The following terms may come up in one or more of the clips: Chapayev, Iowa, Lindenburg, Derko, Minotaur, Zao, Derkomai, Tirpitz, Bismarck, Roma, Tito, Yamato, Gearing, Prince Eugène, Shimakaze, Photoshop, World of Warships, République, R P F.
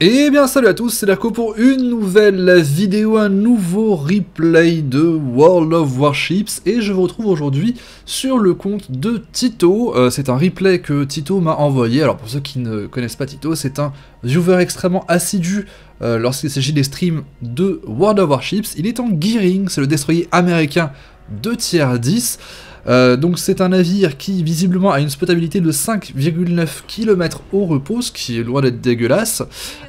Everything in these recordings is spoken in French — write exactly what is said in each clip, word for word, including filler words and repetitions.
Et bien salut à tous, c'est Derko pour une nouvelle vidéo, un nouveau replay de World of Warships et je vous retrouve aujourd'hui sur le compte de Tito. Euh, c'est un replay que Tito m'a envoyé. Alors pour ceux qui ne connaissent pas Tito, c'est un viewer extrêmement assidu euh, lorsqu'il s'agit des streams de World of Warships. Il est en Gearing, c'est le destroyer américain de tier dix. Euh, donc c'est un navire qui visiblement a une spotabilité de cinq virgule neuf kilomètres au repos, ce qui est loin d'être dégueulasse.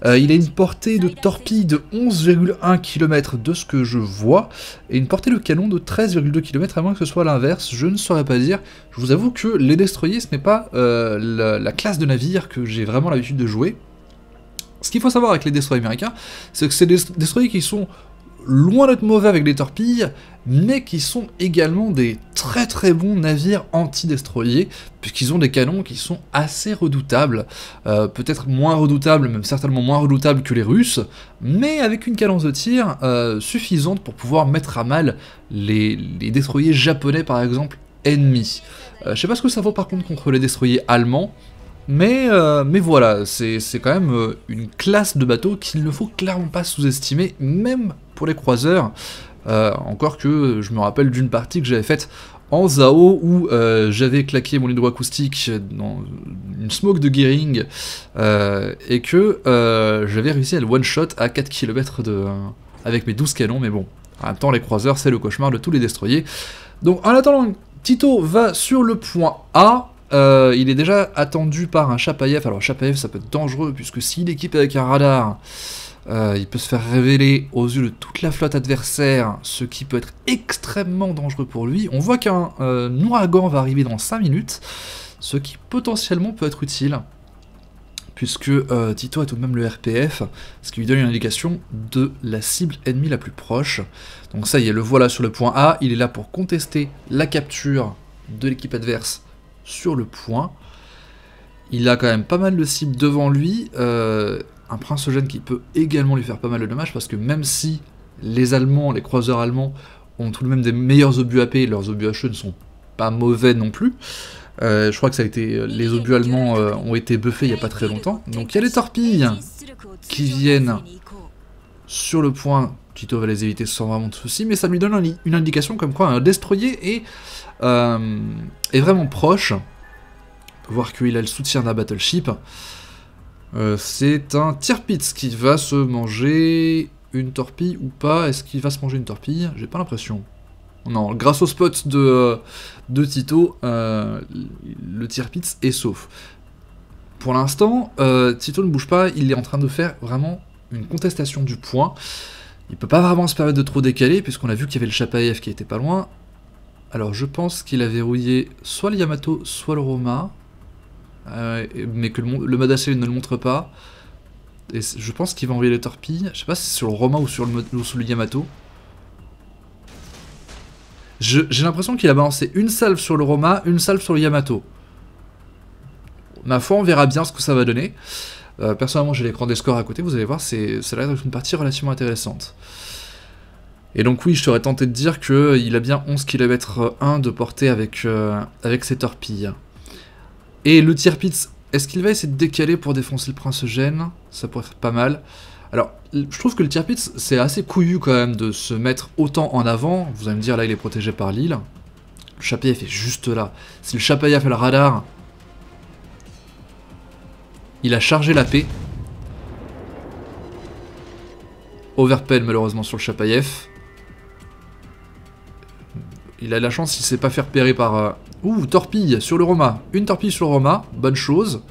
Euh, il a une portée de torpille de onze virgule un kilomètres de ce que je vois, et une portée de canon de treize virgule deux kilomètres, à moins que ce soit l'inverse, je ne saurais pas dire. Je vous avoue que les destroyers, ce n'est pas euh, la, la classe de navire que j'ai vraiment l'habitude de jouer. Ce qu'il faut savoir avec les destroyers américains, c'est que c'est des destroyers qui sont loin d'être mauvais avec les torpilles, mais qui sont également des très très bons navires anti-destroyers, puisqu'ils ont des canons qui sont assez redoutables, euh, peut-être moins redoutables, même certainement moins redoutables que les Russes, mais avec une cadence de tir euh, suffisante pour pouvoir mettre à mal les, les destroyers japonais par exemple ennemis. Euh, je sais pas ce que ça vaut par contre contre les destroyers allemands, mais, euh, mais voilà, c'est quand même une classe de bateaux qu'il ne faut clairement pas sous-estimer, même pour les croiseurs. Euh, encore que je me rappelle d'une partie que j'avais faite en Zao où euh, j'avais claqué mon hydroacoustique dans une smoke de Gearing euh, et que euh, j'avais réussi à le one-shot à quatre kilomètres de, euh, avec mes douze canons, mais bon, en même temps les croiseurs c'est le cauchemar de tous les destroyers. Donc en attendant, Tito va sur le point A. Euh, il est déjà attendu par un Chapayev. Alors Chapayev ça peut être dangereux puisque s'il équipe avec un radar, Euh, il peut se faire révéler aux yeux de toute la flotte adversaire, ce qui peut être extrêmement dangereux pour lui. On voit qu'un euh, ouragan va arriver dans cinq minutes, ce qui potentiellement peut être utile, puisque euh, Tito a tout de même le R P F, ce qui lui donne une indication de la cible ennemie la plus proche. Donc ça y est, le voilà sur le point A, il est là pour contester la capture de l'équipe adverse sur le point. Il a quand même pas mal de cibles devant lui, euh, un Prince Eugène qui peut également lui faire pas mal de dommages, parce que même si les Allemands, les croiseurs allemands, ont tout de même des meilleurs obus A P, leurs obus H E ne sont pas mauvais non plus. Euh, je crois que ça a été, les obus allemands euh, ont été buffés il n'y a pas très longtemps. Donc il y a les torpilles qui viennent sur le point. Tito va les éviter sans vraiment de soucis, mais ça lui donne une indication comme quoi un destroyer est, euh, est vraiment proche. Voir qu'il a le soutien d'un battleship. Euh, c'est un Tirpitz qui va se manger une torpille ou pas. Est-ce qu'il va se manger une torpille? J'ai pas l'impression. Non, grâce au spot de, de Tito, euh, le Tirpitz est sauf. Pour l'instant, euh, Tito ne bouge pas, il est en train de faire vraiment une contestation du point. Il peut pas vraiment se permettre de trop décaler, puisqu'on a vu qu'il y avait le Chapayev qui était pas loin. Alors je pense qu'il a verrouillé soit le Yamato, soit le Roma. Euh, mais que le, le Madassé ne le montre pas. Et je pense qu'il va envoyer les torpilles. Je sais pas si c'est sur le Roma ou sur le, ou sur le Yamato. J'ai l'impression qu'il a balancé une salve sur le Roma, une salve sur le Yamato. Ma foi, on verra bien ce que ça va donner. Euh, personnellement, j'ai l'écran des scores à côté. Vous allez voir, c'est ça a l'air d'être une partie relativement intéressante. Et donc oui, je serais tenté de dire qu'il a bien onze kilomètres un de portée avec, euh, avec ses torpilles. Et le Tirpitz, est-ce qu'il va essayer de décaler pour défoncer le Prince Eugène? Ça pourrait être pas mal. Alors, je trouve que le Tirpitz, c'est assez couillu quand même de se mettre autant en avant. Vous allez me dire, là, il est protégé par l'île. Le Chapayev est juste là. Si le Chapayev fait le radar, il a chargé la paix. Overpen, malheureusement, sur le Chapayev. Il a de la chance s'il ne s'est pas fait repérer par... Euh... Ouh, torpille sur le Roma. Une torpille sur le Roma, bonne chose.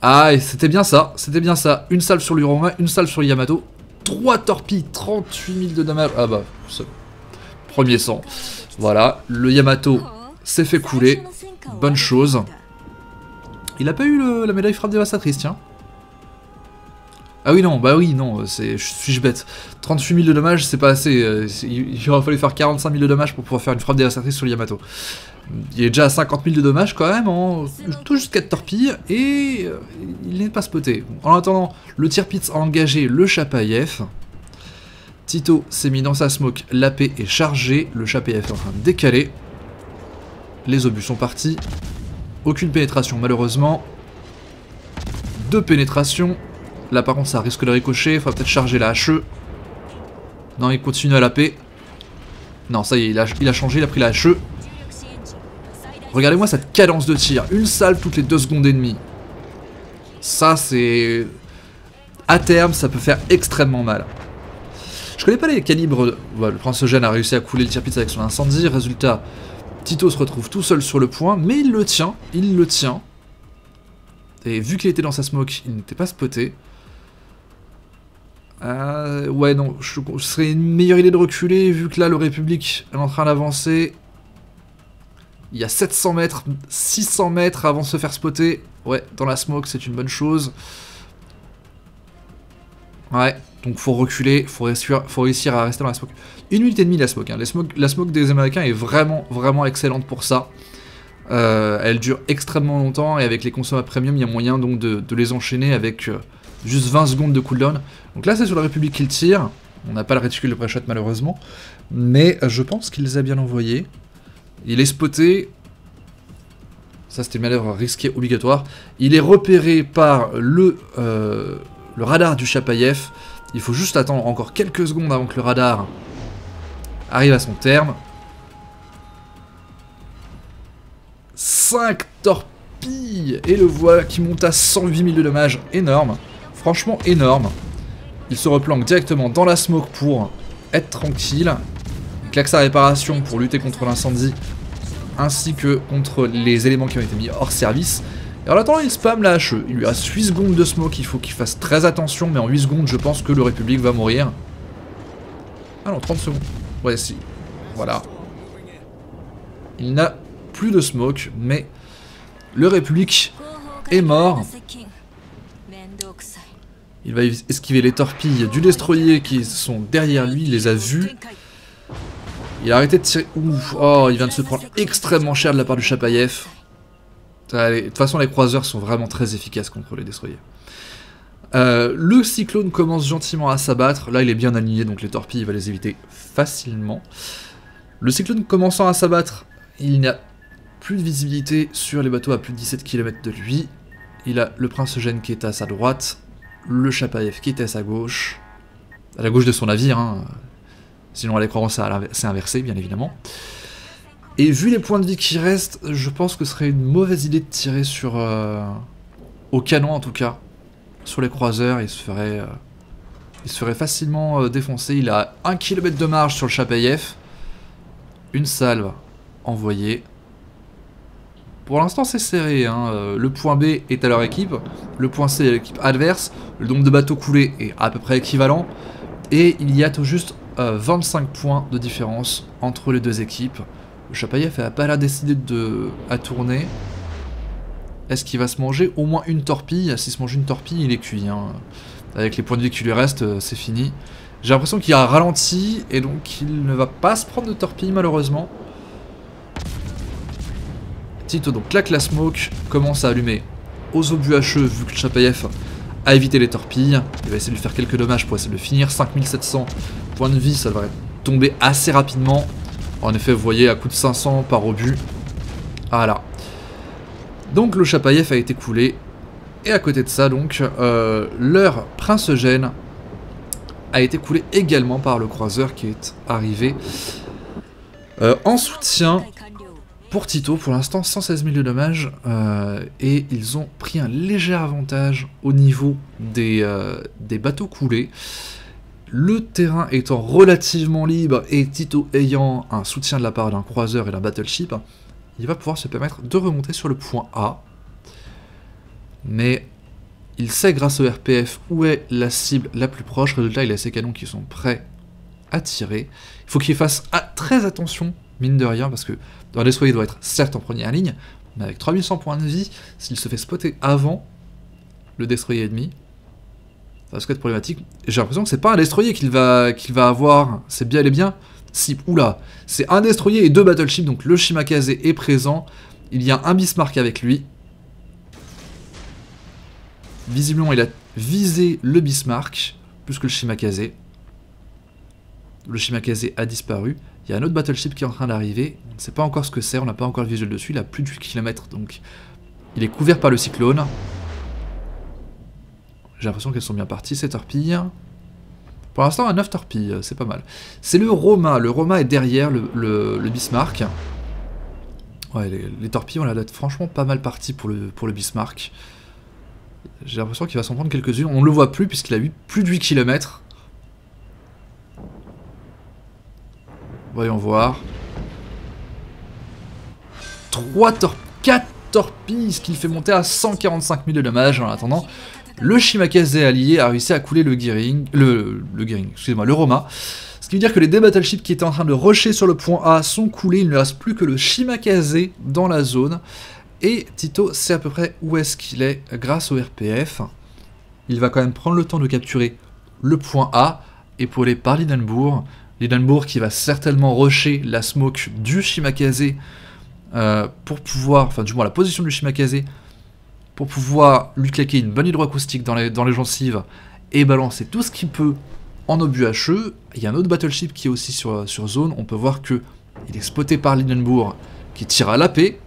Ah, et c'était bien ça, c'était bien ça. Une salve sur le Roma, une salve sur le Yamato. trois torpilles, trente-huit mille de dommages. Ah bah, premier sang. Voilà, le Yamato s'est fait couler. Bonne chose. Il a pas eu le, la médaille frappe dévastatrice, tiens. Ah oui, non, bah oui, non, suis-je bête. trente-huit mille de dommages, c'est pas assez. Il aurait fallu faire quarante-cinq mille de dommages pour pouvoir faire une frappe dévastatrice sur le Yamato. Il est déjà à cinquante mille de dommages quand même, en tout juste quatre torpilles, et il n'est pas spoté. En attendant, le Tirpitz a engagé le Chapayev. Tito s'est mis dans sa smoke, l'A P est chargée, le Chapayev est en train de décaler. Les obus sont partis, Aucune pénétration, malheureusement. Deux pénétrations. Là, par contre, ça risque de ricocher. Faudra peut-être charger la H E. Non, il continue à la P. Non, ça y est, il a, il a changé, il a pris la H E. Regardez-moi cette cadence de tir. Une salve toutes les deux secondes et demie. Ça, c'est... À terme, ça peut faire extrêmement mal. Je connais pas les calibres... De... Bon, le Prince Eugène a réussi à couler le Tirpitz avec son incendie. Résultat, Tito se retrouve tout seul sur le point, mais il le tient. Il le tient. Et vu qu'il était dans sa smoke, il n'était pas spoté. Euh, ouais, non, je, je serais une meilleure idée de reculer, vu que là, le République est en train d'avancer. Il y a sept cents mètres, six cents mètres avant de se faire spotter. Ouais, dans la smoke, c'est une bonne chose. Ouais, donc faut reculer, faut réussir, faut réussir à rester dans la smoke. Une minute et demie la smoke, hein. Les smoke, la smoke des Américains est vraiment, vraiment excellente pour ça. Euh, elle dure extrêmement longtemps et avec les consommables premium, il y a moyen donc de, de les enchaîner avec euh, juste vingt secondes de cooldown. Donc là, c'est sur la République qu'ils tirent. On n'a pas le réticule de pré-shot malheureusement, mais je pense qu'il les a bien envoyés. Il est spoté, ça c'était une manœuvre risquée obligatoire. Il est repéré par le, euh, le radar du Chapayev. Il faut juste attendre encore quelques secondes avant que le radar arrive à son terme. cinq torpilles et le voilà qui monte à cent huit mille de dommages, énorme, franchement énorme. Il se replanque directement dans la smoke pour être tranquille. Claque sa réparation pour lutter contre l'incendie ainsi que contre les éléments qui ont été mis hors service. Et en attendant, il spam la H E. Il lui reste huit secondes de smoke, il faut qu'il fasse très attention, mais en huit secondes, je pense que le République va mourir. Ah non, trente secondes. Ouais, si. Voilà. Il n'a plus de smoke, mais le République est mort. Il va esquiver les torpilles du destroyer qui sont derrière lui, il les a vues. Il a arrêté de tirer. Ouf, oh, il vient de se prendre extrêmement cher de la part du Chapayev. De toute façon, les croiseurs sont vraiment très efficaces contre les destroyers. Euh, le cyclone commence gentiment à s'abattre. Là, il est bien aligné, donc les torpilles, il va les éviter facilement. Le cyclone commençant à s'abattre, il n'a plus de visibilité sur les bateaux à plus de dix-sept kilomètres de lui. Il a le Prince Eugène qui est à sa droite, le Chapayev qui est à sa gauche, à la gauche de son navire, hein. Sinon, à l'écran, c'est inversé, bien évidemment. Et vu les points de vie qui restent, je pense que ce serait une mauvaise idée de tirer sur... Euh, au canon, en tout cas. Sur les croiseurs, il se ferait, euh, il se ferait facilement euh, défoncer. Il a un kilomètre de marge sur le Chapayev. Une salve envoyée. Pour l'instant, c'est serré, hein. Le point B est à leur équipe. Le point C est à l'équipe adverse. Le nombre de bateaux coulés est à peu près équivalent. Et il y a tout juste... Euh, vingt-cinq points de différence entre les deux équipes. Le Chapayev n'a pas l'air décidé de à tourner. Est-ce qu'il va se manger au moins une torpille? S'il se mange une torpille, il est cuit, hein. Avec les points de vie qui lui restent, euh, c'est fini. J'ai l'impression qu'il a ralenti et donc il ne va pas se prendre de torpille malheureusement. Tito donc claque la smoke, commence à allumer aux obus H E vu que le Chapayev a évité les torpilles. Il va essayer de lui faire quelques dommages pour essayer de le finir. cinq mille sept cents. Point de vie, ça devrait tomber assez rapidement. En effet, vous voyez, à coup de cinq cents par obus. Voilà. Donc, le Chapayev a été coulé. Et à côté de ça, donc, euh, leur Prince Eugène a été coulé également par le croiseur qui est arrivé euh, en soutien pour Tito. Pour l'instant, cent seize mille de dommages. Euh, et ils ont pris un léger avantage au niveau des, euh, des bateaux coulés. Le terrain étant relativement libre et Tito ayant un soutien de la part d'un croiseur et d'un battleship, il va pouvoir se permettre de remonter sur le point A. Mais il sait grâce au R P F où est la cible la plus proche. Résultat, il a ses canons qui sont prêts à tirer. Il faut qu'il fasse très attention, mine de rien, parce que dans les soies, il doit être certes en première ligne, mais avec trois mille cent points de vie, s'il se fait spotter avant le destroyer ennemi, ça risque d'être problématique. J'ai l'impression que c'est pas un destroyer qu'il va, qu'il va avoir. C'est bien et bien. Si, oula. C'est un destroyer et deux battleships. Donc le Shimakaze est présent. Il y a un Bismarck avec lui. Visiblement, il a visé le Bismarck. Plus que le Shimakaze. Le Shimakaze a disparu. Il y a un autre battleship qui est en train d'arriver. On ne sait pas encore ce que c'est. On n'a pas encore le visuel dessus. Il a plus de huit kilomètres. Donc Il est couvert par le cyclone. J'ai l'impression qu'elles sont bien parties, ces torpilles. Pour l'instant, à neuf torpilles, c'est pas mal. C'est le Roma. Le Roma est derrière le, le, le Bismarck. Ouais, les, les torpilles ont l'air d'être franchement pas mal parties pour le, pour le Bismarck. J'ai l'impression qu'il va s'en prendre quelques-unes. On ne le voit plus puisqu'il a eu plus de huit kilomètres. Voyons voir. trois torpilles, quatre torpilles, ce qui le fait monter à cent quarante-cinq mille de dommages. En attendant, le Shimakaze allié a réussi à couler le Gearing, le, le Gearing, excusez-moi, le Roma. Ce qui veut dire que les deux battleships qui étaient en train de rusher sur le point A sont coulés. Il ne reste plus que le Shimakaze dans la zone. Et Tito sait à peu près où est-ce qu'il est grâce au R P F. Il va quand même prendre le temps de capturer le point A, épaulé par Lindenburg. Lindenburg qui va certainement rusher la smoke du Shimakaze euh, pour pouvoir, enfin du moins la position du Shimakaze, pour pouvoir lui claquer une bonne hydroacoustique dans les, dans les gencives et balancer tout ce qu'il peut en obus H E. Il y a un autre battleship qui est aussi sur, sur zone. On peut voir que il est spoté par Lindenburg qui tire à la paix.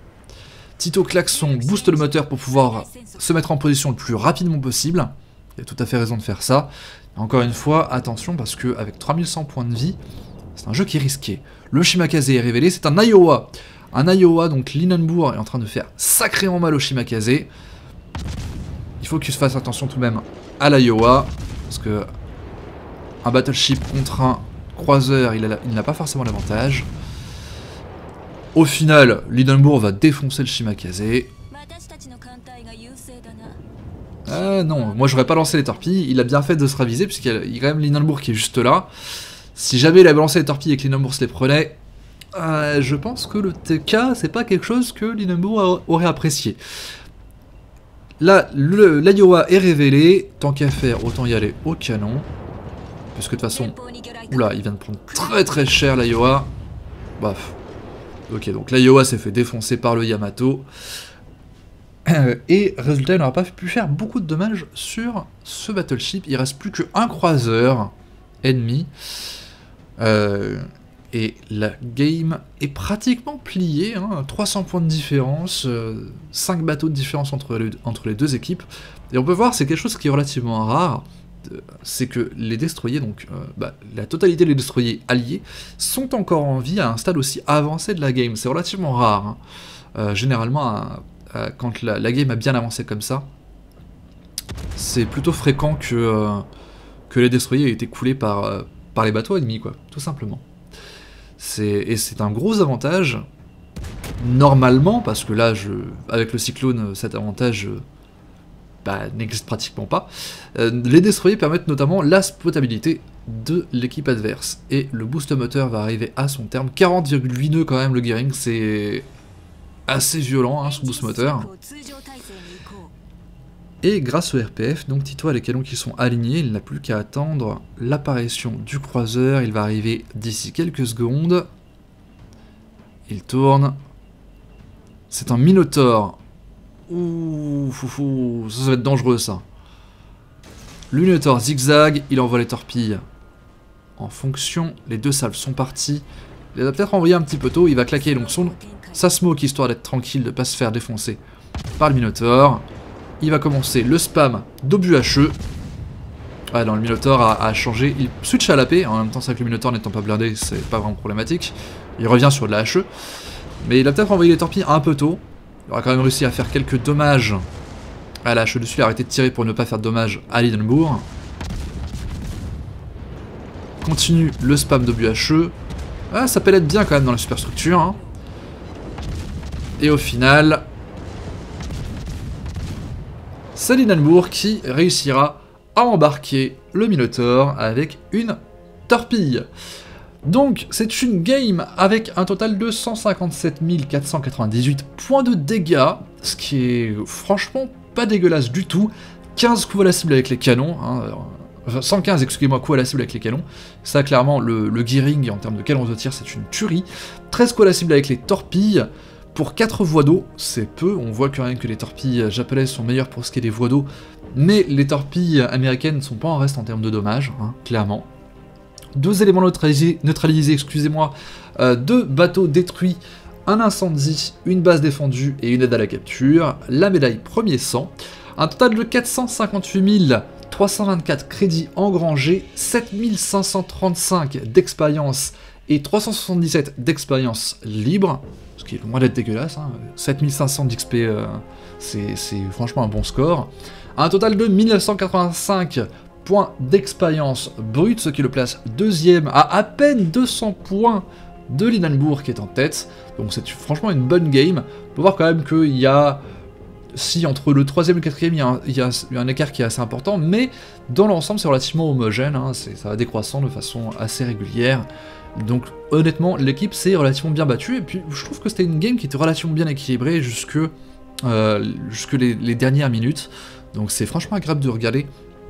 Tito claque son boost de moteur pour pouvoir se mettre en position le plus rapidement possible. Il a tout à fait raison de faire ça. Encore une fois, attention parce que avec trois mille cent points de vie, c'est un jeu qui est risqué. Le Shimakaze est révélé, c'est un Iowa. Un Iowa, donc Lindenburg est en train de faire sacrément mal au Shimakaze. Il faut qu'il se fasse attention tout de même à l'Iowa, parce que un battleship contre un croiseur, il n'a pas forcément l'avantage. Au final, Lindenburg va défoncer le Shimakaze. Ah non, moi j'aurais pas lancé les torpilles. Il a bien fait de se raviser, puisqu'il y a quand même Lindenburg qui est juste là. Si jamais il avait lancé les torpilles et que Lindenburg se les prenait, euh, je pense que le T K, c'est pas quelque chose que Lindenburg aurait apprécié. Là, l'Iowa est révélé. Tant qu'à faire, autant y aller au canon. Puisque de toute façon... Oula, il vient de prendre très très cher l'Iowa. Baf. Ok, donc l'Iowa s'est fait défoncer par le Yamato. Et résultat, il n'aura pas pu faire beaucoup de dommages sur ce battleship. Il reste plus qu'un croiseur ennemi. Euh, et la game est pratiquement pliée. Hein. trois cents points de différence, euh, cinq bateaux de différence entre les, entre les deux équipes. Et on peut voir, c'est quelque chose qui est relativement rare. C'est que les destroyers, donc euh, bah, la totalité des destroyers alliés, sont encore en vie à un stade aussi avancé de la game. C'est relativement rare. Hein. Euh, généralement, à, à, quand la, la game a bien avancé comme ça, c'est plutôt fréquent que, euh, que les destroyers aient été coulés par, euh, par les bateaux ennemis, quoi, tout simplement. Et c'est un gros avantage, normalement, parce que là, je, avec le cyclone, cet avantage... Je, Bah, n'existe pratiquement pas. Euh, les destroyers permettent notamment la spotabilité de l'équipe adverse. Et le boost moteur va arriver à son terme. quarante virgule huit nœuds quand même, le Gearing, c'est assez violent, hein, son boost moteur. Et grâce au R P F, donc Tito a les canons qui sont alignés, il n'a plus qu'à attendre l'apparition du croiseur. Il va arriver d'ici quelques secondes. Il tourne. C'est un Minotaur. Ouh, foufou, ça, ça va être dangereux ça. Le Minotaur zigzag, il envoie les torpilles en fonction. Les deux salves sont parties. Il les a peut-être envoyées un petit peu tôt. Il va claquer donc son, sa smoke histoire d'être tranquille, de ne pas se faire défoncer par le Minotaur. Il va commencer le spam d'obus H E. Ah non, le Minotaur a, a changé. Il switch à la paix. En même temps, c'est que le Minotaur n'étant pas blindé, c'est pas vraiment problématique. Il revient sur de la H E. Mais il a peut-être envoyé les torpilles un peu tôt. Il aura quand même réussi à faire quelques dommages à la H E dessus. Il a arrêté de tirer pour ne pas faire de dommages à Lindenburg. Continue le spam de H E. Ah, ça pèle bien quand même dans la superstructure. Hein. Et au final, c'est Lindenburg qui réussira à embarquer le Minotaur avec une torpille. Donc, c'est une game avec un total de cent cinquante-sept mille quatre cent quatre-vingt-dix-huit points de dégâts, ce qui est franchement pas dégueulasse du tout. quinze coups à la cible avec les canons, hein, enfin, cent quinze, excusez-moi, coups à la cible avec les canons. Ça, clairement, le, le Gearing, en termes de canons de tir, c'est une tuerie. treize coups à la cible avec les torpilles, pour quatre voies d'eau, c'est peu. On voit quand même que les torpilles japonaises sont meilleures pour ce qui est des voies d'eau, mais les torpilles américaines ne sont pas en reste en termes de dommages, hein, clairement. Deux éléments neutralisés, neutralisés excusez-moi, euh, deux bateaux détruits un incendie, une base défendue et une aide à la capture, la médaille premier sang, un total de quatre cent cinquante-huit mille trois cent vingt-quatre crédits engrangés, sept mille cinq cent trente-cinq d'expérience et trois cent soixante-dix-sept d'expérience libre, ce qui est loin d'être dégueulasse, hein. sept mille cinq cents d'X P, euh, c'est franchement un bon score. Un total de mille neuf cent quatre-vingt-cinq points d'expérience brute, ce qui le place deuxième à à peine deux cents points de Lindenburg qui est en tête. Donc c'est franchement une bonne game. On peut voir quand même qu'il y a... Si entre le troisième et le quatrième, il y, y a un écart qui est assez important, mais dans l'ensemble, c'est relativement homogène, hein, ça va décroissant de façon assez régulière. Donc honnêtement, l'équipe s'est relativement bien battue, et puis je trouve que c'était une game qui était relativement bien équilibrée jusque, euh, jusque les, les dernières minutes. Donc c'est franchement agréable de regarder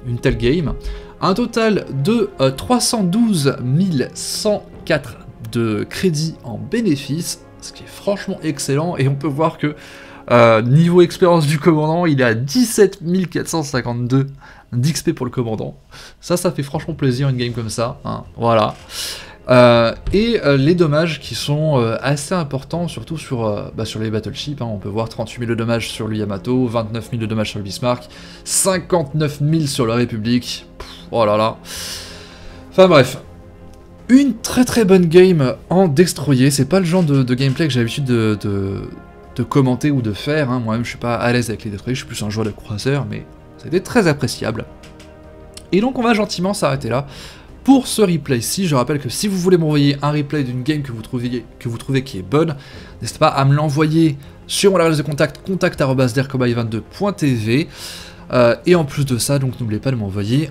une telle game. Un total de euh, trois cent douze mille cent quatre de crédits en bénéfice, ce qui est franchement excellent, et on peut voir que Euh, niveau expérience du commandant, il est à dix-sept mille quatre cent cinquante-deux d'X P pour le commandant. Ça, ça fait franchement plaisir une game comme ça, hein. Voilà. Euh, et euh, les dommages qui sont euh, assez importants, surtout sur, euh, bah, sur les battleships, hein. On peut voir trente-huit mille de dommages sur le Yamato, vingt-neuf mille de dommages sur le Bismarck, cinquante-neuf mille sur la République. Pff, oh là là. Enfin bref. Une très très bonne game en destroyer. C'est pas le genre de, de gameplay que j'ai l'habitude de... de... de commenter ou de faire, hein. Moi-même je suis pas à l'aise avec les destroyers, je suis plus un joueur de croiseur, mais c'était très appréciable. Et donc on va gentiment s'arrêter là pour ce replay-ci. Je rappelle que si vous voulez m'envoyer un replay d'une game que vous, trouvez, que vous trouvez qui est bonne, n'hésitez pas à me l'envoyer sur mon adresse de contact, contact arobase derkomai vingt-deux point t v, euh, et en plus de ça, donc n'oubliez pas de m'envoyer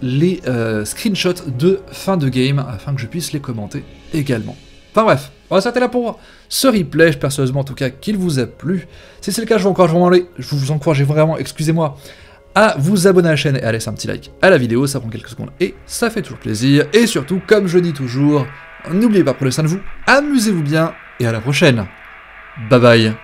les euh, screenshots de fin de game, afin que je puisse les commenter également. Enfin bref, on va s'arrêter là pour ce replay, j'espère personnellement en tout cas qu'il vous a plu. Si c'est le cas, je vous encourage vraiment, je vous encourage vraiment, excusez-moi, à vous abonner à la chaîne et à laisser un petit like à la vidéo, ça prend quelques secondes et ça fait toujours plaisir. Et surtout, comme je dis toujours, n'oubliez pas, prenez soin de vous, amusez-vous bien et à la prochaine. Bye bye.